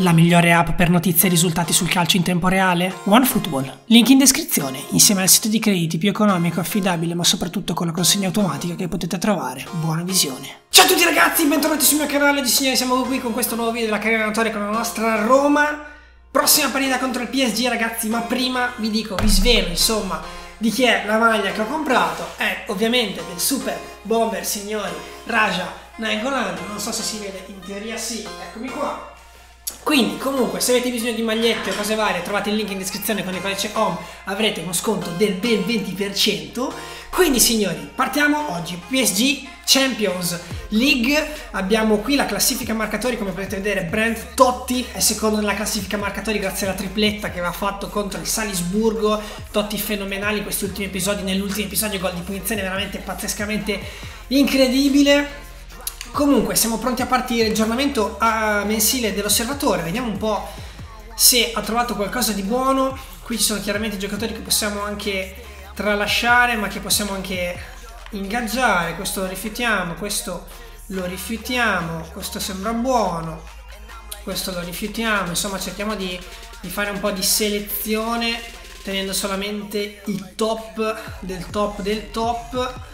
La migliore app per notizie e risultati sul calcio in tempo reale? OneFootball. Link in descrizione, insieme al sito di crediti più economico, affidabile, ma soprattutto con la consegna automatica che potete trovare. Buona visione. Ciao a tutti ragazzi, bentornati sul mio canale. Oggi signori siamo qui con questo nuovo video della carriera allenatore con la nostra Roma. Prossima partita contro il PSG ragazzi, ma prima vi dico, vi svelo insomma di chi è la maglia che ho comprato. È ovviamente del super bomber signori Raja Nainggolan. Non so se si vede, in teoria sì, eccomi qua. Quindi comunque se avete bisogno di magliette o cose varie trovate il link in descrizione, con il codice OHM avrete uno sconto del ben 20%. Quindi signori partiamo oggi, PSG Champions League, abbiamo qui la classifica marcatori, come potete vedere Brent Totti è secondo nella classifica marcatori grazie alla tripletta che aveva fatto contro il Salisburgo. Totti fenomenali in questi ultimi episodi, nell'ultimo episodio gol di punizione veramente pazzescamente incredibile. Comunque siamo pronti a partire, aggiornamento mensile dell'osservatore, vediamo un po' se ha trovato qualcosa di buono. Qui ci sono chiaramente giocatori che possiamo anche tralasciare ma che possiamo anche ingaggiare, questo lo rifiutiamo, questo lo rifiutiamo, questo sembra buono, questo lo rifiutiamo, insomma cerchiamo di fare un po' di selezione tenendo solamente i top del top del top.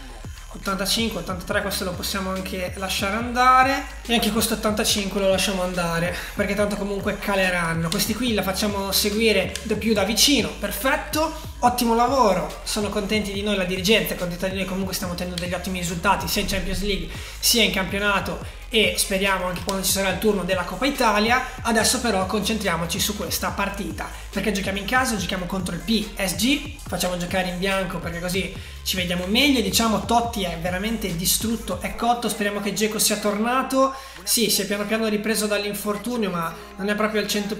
85, 83 questo lo possiamo anche lasciare andare e anche questo 85 lo lasciamo andare perché tanto comunque caleranno. Questi qui la facciamo seguire da più da vicino, perfetto, ottimo lavoro, sono contenti di noi la dirigenza, contenta di noi, comunque stiamo ottenendo degli ottimi risultati sia in Champions League sia in campionato e speriamo anche quando ci sarà il turno della Coppa Italia. Adesso però concentriamoci su questa partita perché giochiamo in casa, giochiamo contro il PSG, facciamo giocare in bianco perché così ci vediamo meglio. Diciamo Totti è veramente distrutto, è cotto, speriamo che Dzeko sia tornato, sì si è piano piano ripreso dall'infortunio ma non è proprio al 100%.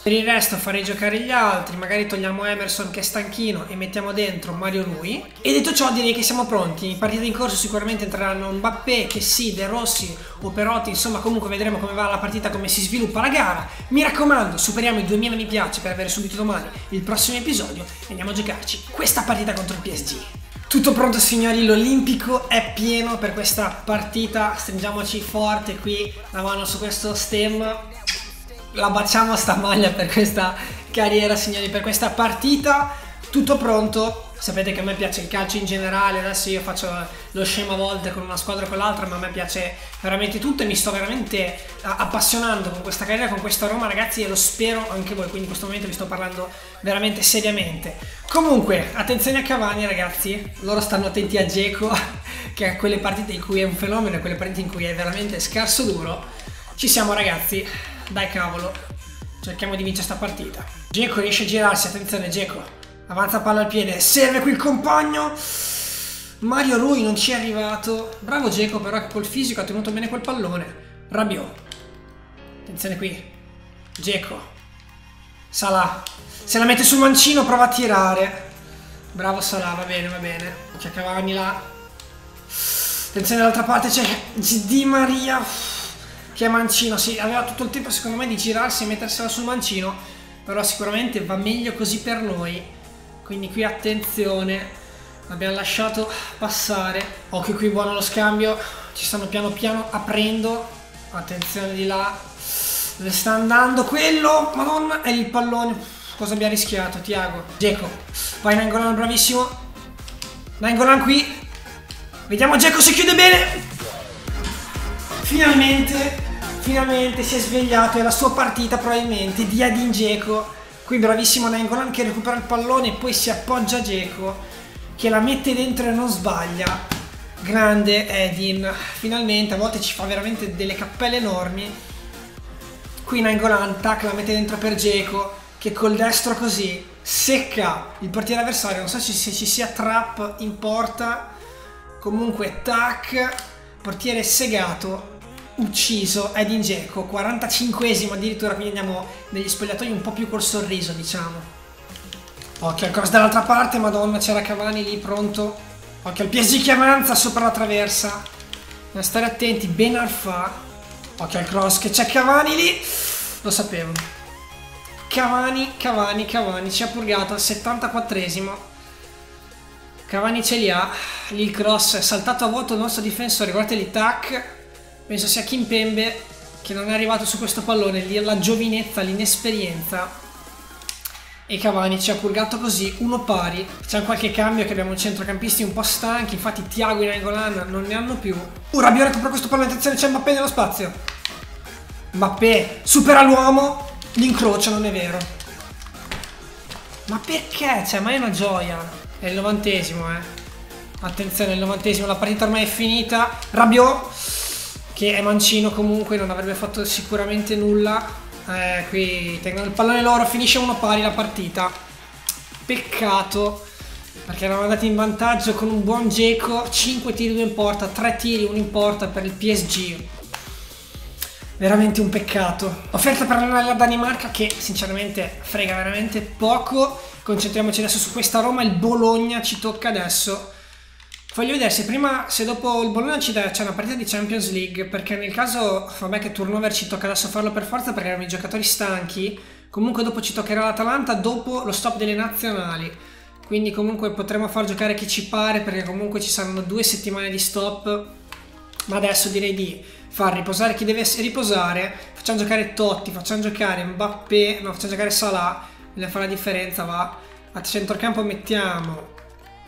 Per il resto farei giocare gli altri, magari togliamo Emerson che è stanchino e mettiamo dentro Mario Rui. E detto ciò direi che siamo pronti, in partita in corso sicuramente entreranno Mbappé, che sì, De Rossi o Perotti, insomma comunque vedremo come va la partita, come si sviluppa la gara. Mi raccomando superiamo i 2000 mi piace per avere subito domani il prossimo episodio e andiamo a giocarci questa partita contro il PSG. Tutto pronto signori, l'Olimpico è pieno per questa partita, stringiamoci forte qui la mano su questo stemma, la baciamo sta maglia per questa carriera signori, per questa partita. Tutto pronto, sapete che a me piace il calcio in generale, adesso io faccio lo scemo a volte con una squadra o con l'altra, ma a me piace veramente tutto e mi sto veramente appassionando con questa carriera, con questa Roma ragazzi, e lo spero anche voi, quindi in questo momento vi sto parlando veramente seriamente. Comunque, attenzione a Cavani ragazzi, loro stanno attenti a Dzeko, che a quelle partite in cui è un fenomeno, a quelle partite in cui è veramente scarso duro. Ci siamo ragazzi, dai cavolo, cerchiamo di vincere sta partita. Dzeko riesce a girarsi, attenzione Dzeko. Avanza palla al piede, serve qui il compagno, Mario Rui non ci è arrivato, bravo Dzeko però che col fisico ha tenuto bene quel pallone. Rabiot, attenzione qui, Dzeko, Salah, se la mette sul mancino prova a tirare, bravo Salah, va bene, c'è Cavani là, attenzione dall'altra parte c'è Di Maria che è mancino, sì, aveva tutto il tempo secondo me di girarsi e mettersela sul mancino, però sicuramente va meglio così per noi. Quindi qui attenzione, l'abbiamo lasciato passare, occhio qui, buono lo scambio, ci stanno piano piano aprendo, attenzione di là, dove sta andando quello, madonna, è il pallone, cosa abbiamo rischiato, Tiago, Dzeko, vai Nainggolan bravissimo, Nainggolan qui, vediamo Dzeko se chiude bene, finalmente si è svegliato, è la sua partita probabilmente, dia di Dzeko. Qui bravissimo Nainggolan che recupera il pallone e poi si appoggia a Dzeko che la mette dentro e non sbaglia. Grande Edin, finalmente, a volte ci fa veramente delle cappelle enormi. Qui Nainggolan tac, la mette dentro per Dzeko che col destro così secca il portiere avversario, non so se ci sia trap in porta, comunque tac, portiere segato. Ucciso Edin Dzeko, 45esimo addirittura, quindi andiamo negli spogliatoi un po' più col sorriso diciamo. Occhio al cross dall'altra parte, madonna c'era Cavani lì pronto, occhio al PSG che avanza sopra la traversa, bisogna stare attenti, Ben Arfa, occhio al cross che c'è Cavani lì, lo sapevo, Cavani ci ha purgato al 74esimo, Cavani ce li ha, lì il cross è saltato a vuoto il nostro difensore, guardate lì tac. Penso sia Kimpembe, che non è arrivato su questo pallone, la giovinezza, l'inesperienza, e Cavani ci ha purgato così, 1 pari. C'è qualche cambio, che abbiamo centrocampisti un po' stanchi, infatti Tiago e Nainggolan non ne hanno più. Rabiot recupera questo pallone, attenzione, c'è Mbappé nello spazio. Mbappé supera l'uomo, l'incrocio, non è vero. Ma perché? Cioè, ma è una gioia. È il 90esimo, attenzione, è il 90esimo, la partita ormai è finita. Rabiot, che è mancino comunque, non avrebbe fatto sicuramente nulla. Qui tengono il pallone loro, finisce 1 pari la partita. Peccato, perché erano andati in vantaggio con un buon Dzeko, 5 tiri, 2 in porta, 3 tiri, 1 in porta per il PSG. Veramente un peccato. Offerta per la Danimarca, che sinceramente frega veramente poco. Concentriamoci adesso su questa Roma, il Bologna ci tocca adesso. Voglio vedere se prima, se dopo il Bologna c'è una partita di Champions League, perché nel caso, vabbè, che turnover ci tocca adesso farlo per forza perché erano i giocatori stanchi. Comunque dopo ci toccherà l'Atalanta dopo lo stop delle nazionali, quindi comunque potremo far giocare chi ci pare, perché comunque ci saranno 2 settimane di stop. Ma adesso direi di far riposare chi deve riposare, facciamo giocare Totti, facciamo giocare Mbappé, no, facciamo giocare Salah, ne fa la differenza, va. A centrocampo mettiamo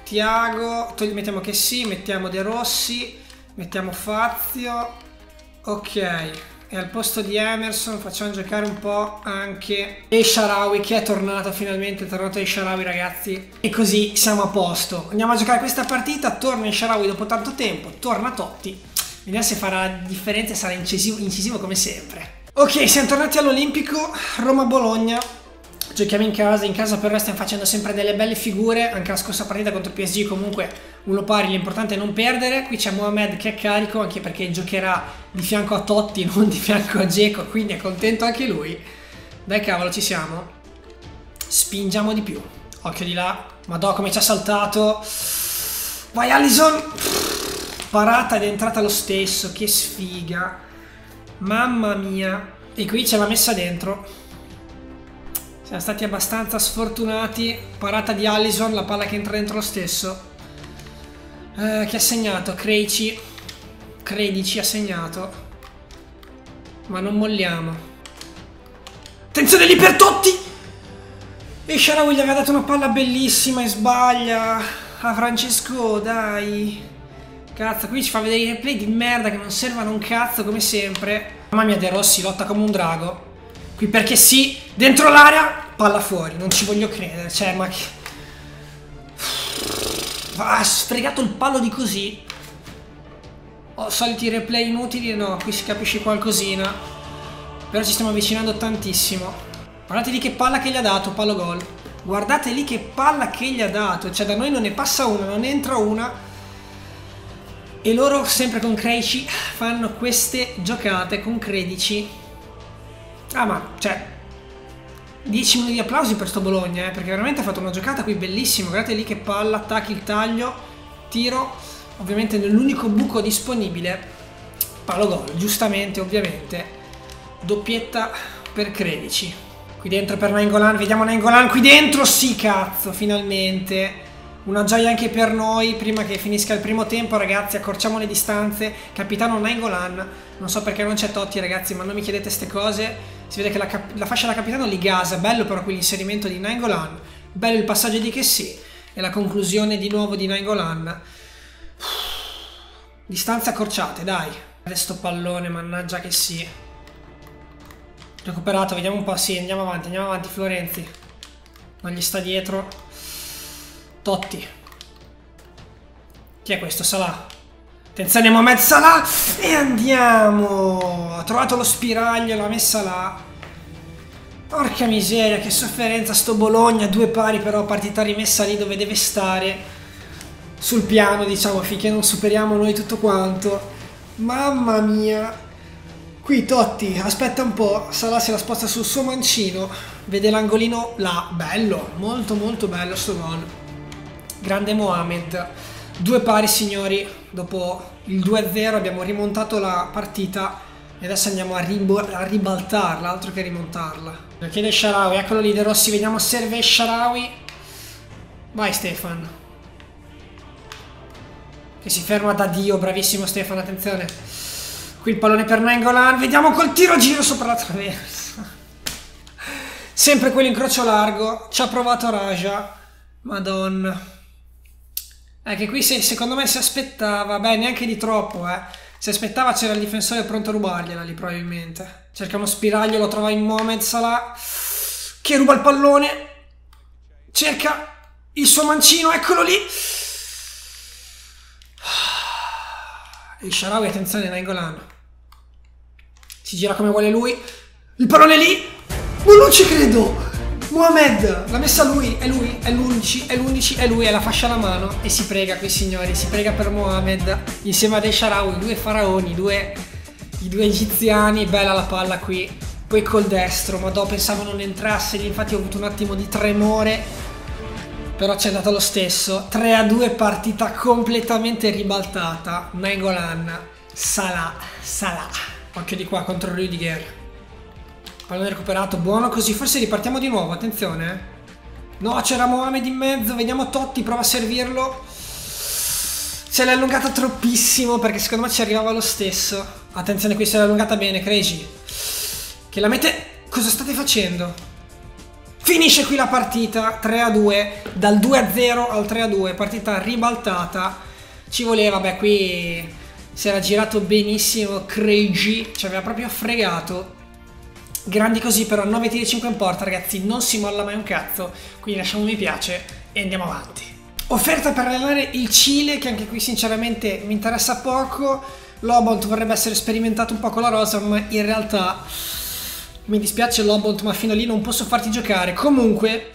Tiago, mettiamo che sì, mettiamo De Rossi, mettiamo Fazio, ok, e al posto di Emerson facciamo giocare un po' anche El Shaarawy, che è tornato finalmente, è tornato El Shaarawy, ragazzi, e così siamo a posto. Andiamo a giocare questa partita, torna El Shaarawy dopo tanto tempo, torna Totti, vediamo se farà la differenza e sarà incisivo come sempre. Ok, siamo tornati all'Olimpico, Roma-Bologna. Giochiamo in casa però stiamo facendo sempre delle belle figure, anche la scorsa partita contro PSG comunque 1 pari, l'importante è non perdere. Qui c'è Mohamed che è carico, anche perché giocherà di fianco a Totti, non di fianco a Dzeko, quindi è contento anche lui. Dai cavolo, ci siamo, spingiamo di più, occhio di là, madò come ci ha saltato, vai Alisson, parata ed è entrata lo stesso, che sfiga, mamma mia, e qui ce l'ha messa dentro. Siamo stati abbastanza sfortunati, parata di Alisson, la palla che entra dentro lo stesso. Chi ha segnato? Creici ha segnato. Ma non molliamo. Attenzione lì per Totti! E El Shaarawy gli aveva dato una palla bellissima e sbaglia. A Francesco, dai. Cazzo, qui ci fa vedere i replay di merda che non servono un cazzo come sempre. Mamma mia, De Rossi lotta come un drago. Qui perché sì, dentro l'area, palla fuori, non ci voglio credere, cioè ma che... Ha sfregato il palo di così. Ho soliti replay inutili, no, qui si capisce qualcosina. Però ci stiamo avvicinando tantissimo. Guardate lì che palla che gli ha dato, palo gol. Guardate lì che palla che gli ha dato, cioè da noi non ne passa una, non ne entra una. E loro sempre con Creici fanno queste giocate con Creici. Ah, ma, cioè, 10 minuti di applausi per sto Bologna, perché veramente ha fatto una giocata qui bellissima. Guardate lì che palla, attacchi, il taglio, tiro, ovviamente nell'unico buco disponibile, palo gol, giustamente, ovviamente. Doppietta per Creici. Qui dentro per Nainggolan, vediamo Nainggolan qui dentro, sì, cazzo, finalmente. Una gioia anche per noi, prima che finisca il primo tempo, ragazzi, accorciamo le distanze. Capitano Nainggolan, non so perché non c'è Totti, ragazzi, ma non mi chiedete ste cose. Si vede che la fascia da capitano li gasa, bello però qui l'inserimento di Nainggolan, bello il passaggio di che sì, e la conclusione di nuovo di Nainggolan. Distanze accorciate, dai. Adesso pallone, mannaggia che sì. Recuperato, vediamo un po', sì, andiamo avanti, Florenzi. Non gli sta dietro. Totti. Chi è questo? Salah. Attenzione Mohamed Salah e andiamo, ha trovato lo spiraglio, l'ha messa là. Porca miseria, che sofferenza sto Bologna, 2 pari però, partita rimessa lì dove deve stare, sul piano diciamo, finché non superiamo noi tutto quanto. Mamma mia, qui Totti aspetta un po', Salah se la sposta sul suo mancino, vede l'angolino là, bello, molto molto bello sto gol, grande Mohamed. 2 pari signori, dopo il 2-0 abbiamo rimontato la partita e adesso andiamo a ribaltarla, altro che rimontarla. Lo chiede El Shaarawy, eccolo lì De Rossi, vediamo se serve El Shaarawy. Vai Stefan. Che si ferma da Dio, bravissimo Stefan, attenzione. Qui il pallone per Nainggolan, vediamo col tiro giro sopra la traversa. Sempre quell'incrocio largo, ci ha provato Raja, madonna. Anche qui secondo me si aspettava, beh neanche di troppo si aspettava, c'era il difensore pronto a rubargliela lì probabilmente. Cerca uno spiraglio, lo trova in Mohamed Salah, che ruba il pallone, cerca il suo mancino, eccolo lì. El Shaarawy, attenzione Nainggolan. Si gira come vuole lui. Il pallone lì. Ma non ci credo. Mohamed l'ha messa lui. È lui. È l'11. È l'11. È lui. È la fascia alla mano. E si prega qui, signori. Si prega per Mohamed. Insieme ad El Shaarawy. Due faraoni. I due egiziani. Bella la palla qui. Poi col destro. Ma dopo pensavo non entrasse. Infatti ho avuto un attimo di tremore. Però c'è andato lo stesso. 3-2, partita completamente ribaltata. Nainggolan, Salah. Occhio di qua contro Rudiger. Pallone recuperato, buono così. Forse ripartiamo di nuovo, attenzione. No, c'era Mohamed in mezzo. Vediamo Totti, prova a servirlo. Se l'è allungata troppissimo, perché secondo me ci arrivava lo stesso. Attenzione qui, se l'è allungata bene, Creici. Che la mette... Cosa state facendo? Finisce qui la partita, 3-2, dal 2-0 al 3-2, partita ribaltata. Ci voleva, beh qui si era girato benissimo Creici, ci aveva proprio fregato. Grandi così però, 9 tiri 5 in porta ragazzi, non si molla mai un cazzo, quindi lasciamo un mi piace e andiamo avanti. Offerta per allenare il Cile, che anche qui sinceramente mi interessa poco. L'Obont vorrebbe essere sperimentato un po' con la rosa, ma in realtà... Mi dispiace Lobont, ma fino a lì non posso farti giocare. Comunque,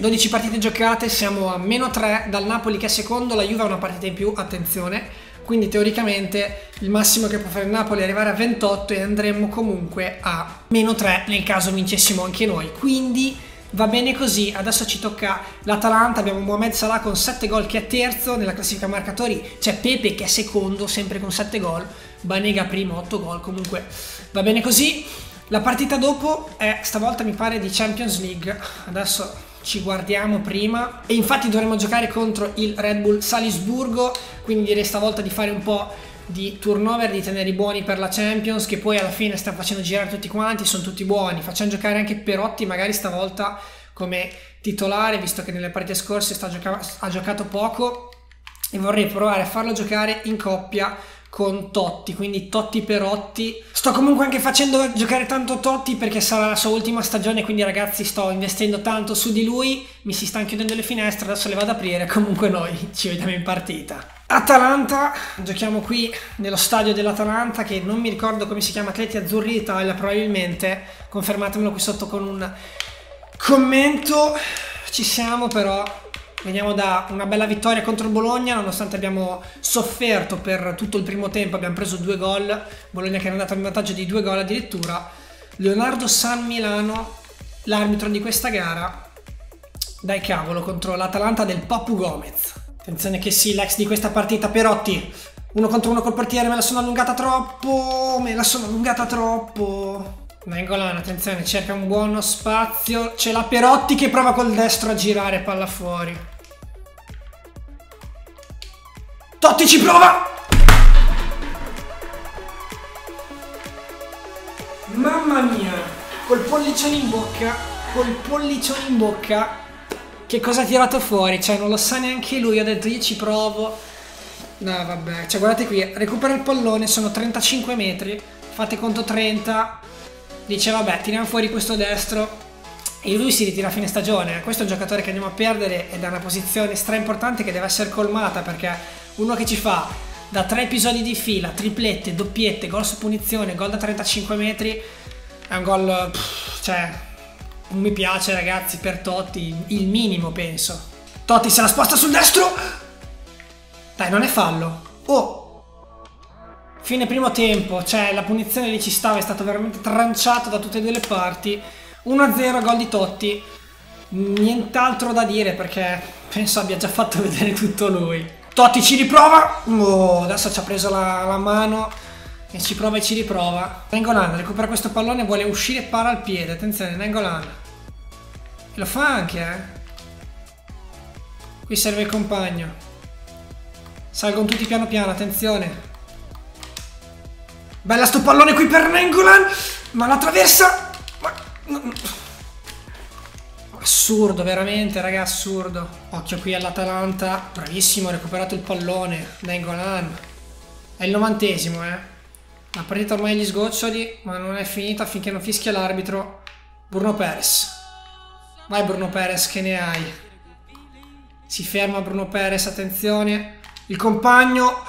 12 partite giocate, siamo a -3 dal Napoli che è secondo, la Juve ha una partita in più, attenzione. Quindi teoricamente il massimo che può fare il Napoli è arrivare a 28 e andremmo comunque a -3 nel caso vincessimo anche noi. Quindi va bene così, adesso ci tocca l'Atalanta, abbiamo Mohamed Salah con 7 gol che è terzo nella classifica marcatori, c'è Pepe che è secondo sempre con 7 gol, Banega primo 8 gol, comunque va bene così. La partita dopo è stavolta mi pare di Champions League, adesso ci guardiamo prima e infatti dovremo giocare contro il Red Bull Salisburgo, quindi direi stavolta di fare un po' di turnover, di tenere i buoni per la Champions, che poi alla fine sta facendo girare tutti quanti, sono tutti buoni, facciamo giocare anche Perotti magari stavolta come titolare, visto che nelle partite scorse ha giocato poco e vorrei provare a farlo giocare in coppia con Totti, quindi Totti-Perotti. Sto comunque anche facendo giocare tanto Totti perché sarà la sua ultima stagione, quindi ragazzi sto investendo tanto su di lui, mi si stanno chiudendo le finestre, adesso le vado ad aprire, comunque noi ci vediamo in partita. Atalanta, giochiamo qui nello stadio dell'Atalanta che non mi ricordo come si chiama, Atleti Azzurri d'Italia probabilmente, confermatemelo qui sotto con un commento. Ci siamo però. Veniamo da una bella vittoria contro il Bologna, nonostante abbiamo sofferto per tutto il primo tempo, abbiamo preso 2 gol, Bologna che era andato in vantaggio di 2 gol addirittura. Leonardo San Milano, l'arbitro di questa gara, dai cavolo, contro l'Atalanta del Papu Gomez. Attenzione che sì, l'ex di questa partita, Perotti, 1 contro 1 col portiere, me la sono allungata troppo. Nainggolan, attenzione, cerca un buono spazio, c'è la Perotti che prova col destro a girare, palla fuori. Totti ci prova! Mamma mia, col pollicione in bocca, che cosa ha tirato fuori? Cioè non lo sa neanche lui, ha detto io ci provo. No vabbè, cioè guardate qui, recupera il pallone, sono 35 metri, fate conto 30... Dice vabbè, tiriamo fuori questo destro e lui si ritira a fine stagione. Questo è un giocatore che andiamo a perdere ed è una posizione stra importante che deve essere colmata, perché uno che ci fa da 3 episodi di fila triplette, doppiette, gol su punizione, gol da 35 metri è un gol, cioè non mi piace ragazzi, per Totti il minimo penso. Totti se la sposta sul destro, dai non è fallo. Oh, fine primo tempo, cioè la punizione lì ci stava, è stato veramente tranciato da tutte e due le parti. 1-0, gol di Totti, nient'altro da dire perché penso abbia già fatto vedere tutto lui. Totti ci riprova, oh, adesso ci ha preso la mano e ci prova e ci riprova. Nainggolan recupera questo pallone, vuole uscire e para al piede, attenzione Nainggolan, e lo fa anche Qui serve il compagno, salgono tutti piano piano, attenzione. Bella sto pallone qui per Nainggolan, ma la traversa... Assurdo, veramente, raga, assurdo. Occhio qui all'Atalanta. Bravissimo, ha recuperato il pallone Nainggolan. È il 90esimo, La partita ormai agli sgoccioli, ma non è finita finché non fischia l'arbitro. Bruno Peres. Vai Bruno Peres, che ne hai? Si ferma Bruno Peres, attenzione. Il compagno.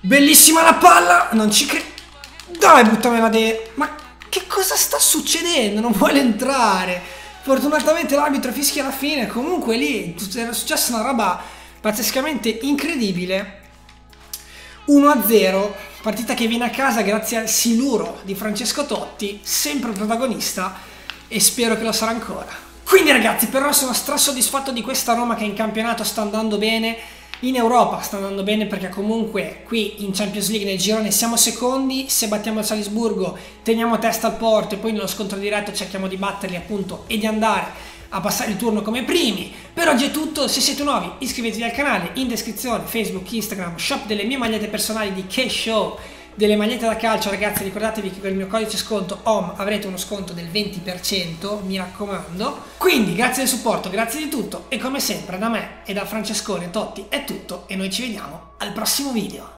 Bellissima la palla. Non ci credo. Dai, buttamela dentro. Ma che cosa sta succedendo? Non vuole entrare. Fortunatamente l'arbitro fischia alla fine. Comunque lì era successa una roba pazzescamente incredibile. 1-0, partita che viene a casa grazie al siluro di Francesco Totti, sempre protagonista, e spero che lo sarà ancora. Quindi ragazzi, però sono strasoddisfatto di questa Roma che in campionato sta andando bene, in Europa sta andando bene, perché comunque qui in Champions League nel girone siamo secondi. Se battiamo il Salisburgo teniamo testa al Porto e poi nello scontro diretto cerchiamo di batterli, appunto, e di andare a passare il turno come primi. Per oggi è tutto, se siete nuovi iscrivetevi al canale, in descrizione Facebook, Instagram, shop delle mie magliette personali di K-Show, delle magliette da calcio. Ragazzi, ricordatevi che con il mio codice sconto OHM avrete uno sconto del 20%, mi raccomando. Quindi grazie del supporto, grazie di tutto e come sempre da me e da Francescone Totti è tutto e noi ci vediamo al prossimo video.